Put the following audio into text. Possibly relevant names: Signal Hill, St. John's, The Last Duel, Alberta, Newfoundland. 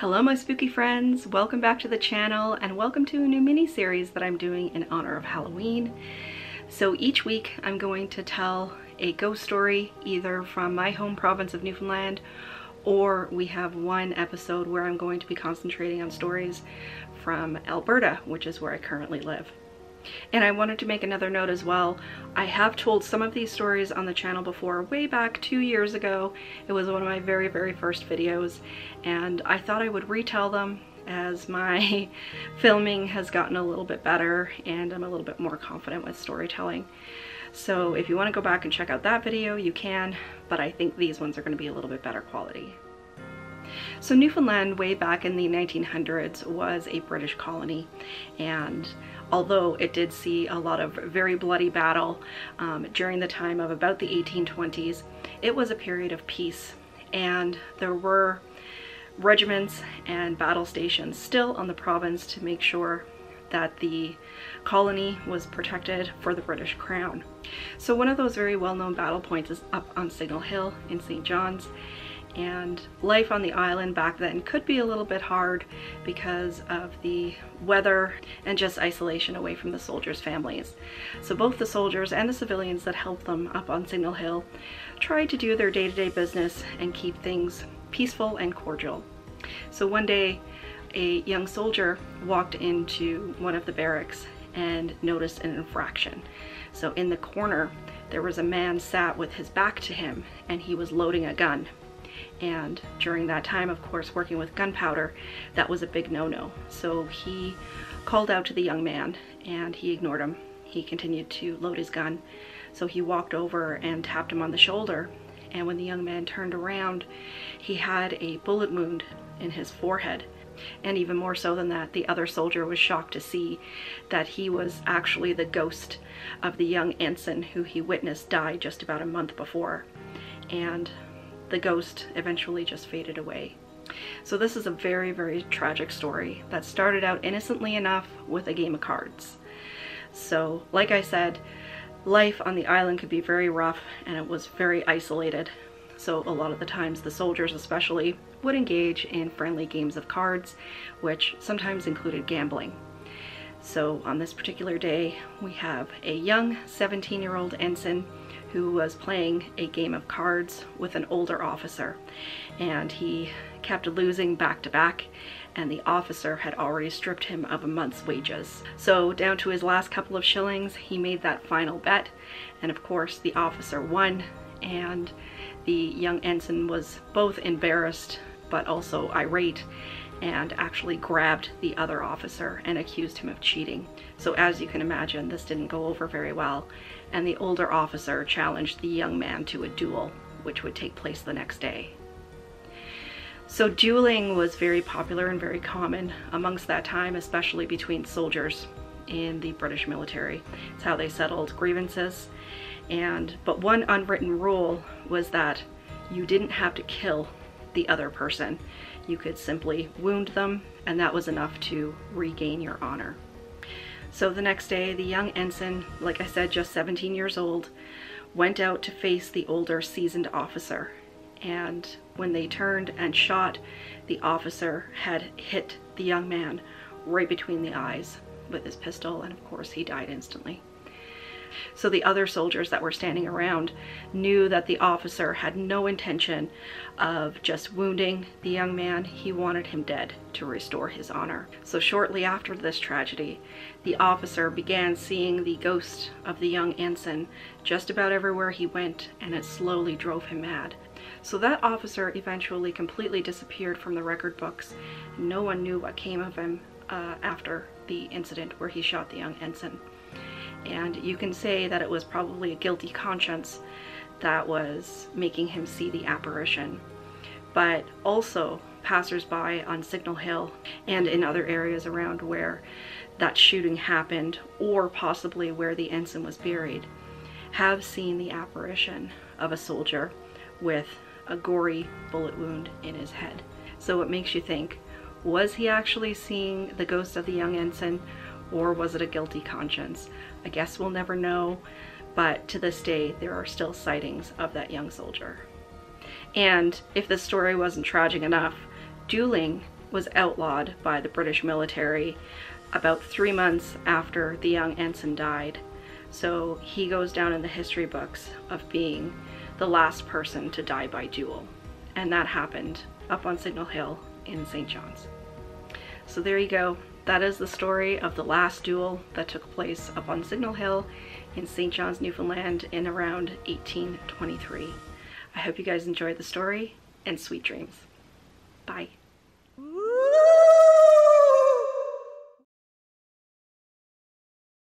Hello my spooky friends, welcome back to the channel and welcome to a new mini-series that I'm doing in honor of Halloween. So each week I'm going to tell a ghost story either from my home province of Newfoundland, or we have one episode where I'm going to be concentrating on stories from Alberta, which is where I currently live. And I wanted to make another note as well. I have told some of these stories on the channel before, way back 2 years ago. It was one of my very, very first videos, and I thought I would retell them as my filming has gotten a little bit better and I'm a little bit more confident with storytelling. So if you want to go back and check out that video, you can, but I think these ones are going to be a little bit better quality. So Newfoundland, way back in the 1900s, was a British colony, and although it did see a lot of very bloody battle during the time of about the 1820s, it was a period of peace, and there were regiments and battle stations still on the province to make sure that the colony was protected for the British Crown. So one of those very well-known battle points is up on Signal Hill in St. John's, and life on the island back then could be a little bit hard because of the weather and just isolation away from the soldiers' families. So both the soldiers and the civilians that helped them up on Signal Hill tried to do their day-to-day business and keep things peaceful and cordial. So one day a young soldier walked into one of the barracks and noticed an infraction. So in the corner there was a man sat with his back to him and he was loading a gun. And during that time, of course, working with gunpowder, that was a big no-no. So he called out to the young man and he ignored him. He continued to load his gun. So he walked over and tapped him on the shoulder. And when the young man turned around, he had a bullet wound in his forehead. And even more so than that, the other soldier was shocked to see that he was actually the ghost of the young ensign who he witnessed die just about a month before. And the ghost eventually just faded away. So this is a very, very tragic story that started out innocently enough with a game of cards. So, like I said, life on the island could be very rough and it was very isolated. So a lot of the times the soldiers especially would engage in friendly games of cards, which sometimes included gambling. So on this particular day, we have a young 17-year-old ensign who was playing a game of cards with an older officer, and he kept losing back to back, and the officer had already stripped him of a month's wages. So down to his last couple of shillings, he made that final bet, and of course the officer won, and the young ensign was both embarrassed but also irate, and actually grabbed the other officer and accused him of cheating. So as you can imagine, this didn't go over very well, and the older officer challenged the young man to a duel, which would take place the next day. So dueling was very popular and very common amongst that time, especially between soldiers in the British military. It's how they settled grievances. But one unwritten rule was that you didn't have to kill the other person. You could simply wound them, and that was enough to regain your honor. So the next day, the young ensign, like I said, just 17 years old, went out to face the older seasoned officer. And when they turned and shot, the officer had hit the young man right between the eyes with his pistol, and of course he died instantly. So the other soldiers that were standing around knew that the officer had no intention of just wounding the young man. He wanted him dead to restore his honor. So shortly after this tragedy, the officer began seeing the ghost of the young ensign just about everywhere he went, and it slowly drove him mad. So that officer eventually completely disappeared from the record books. No one knew what came of him after the incident where he shot the young ensign. And you can say that it was probably a guilty conscience that was making him see the apparition. But also passersby on Signal Hill and in other areas around where that shooting happened, or possibly where the ensign was buried, have seen the apparition of a soldier with a gory bullet wound in his head. So it makes you think, was he actually seeing the ghost of the young ensign? Or was it a guilty conscience? I guess we'll never know, but to this day there are still sightings of that young soldier. And if this story wasn't tragic enough, dueling was outlawed by the British military about 3 months after the young ensign died. So he goes down in the history books of being the last person to die by duel. And that happened up on Signal Hill in St. John's. So there you go. That is the story of the last duel that took place up on Signal Hill in St. John's, Newfoundland in around 1823. I hope you guys enjoyed the story, and sweet dreams. Bye.